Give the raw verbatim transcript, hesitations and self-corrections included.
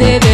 de de de.